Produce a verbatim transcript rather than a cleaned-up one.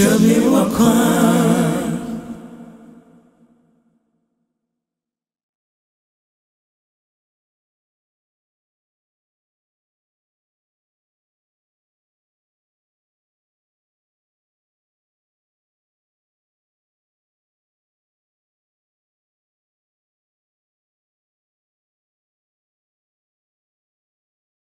Show me what kind.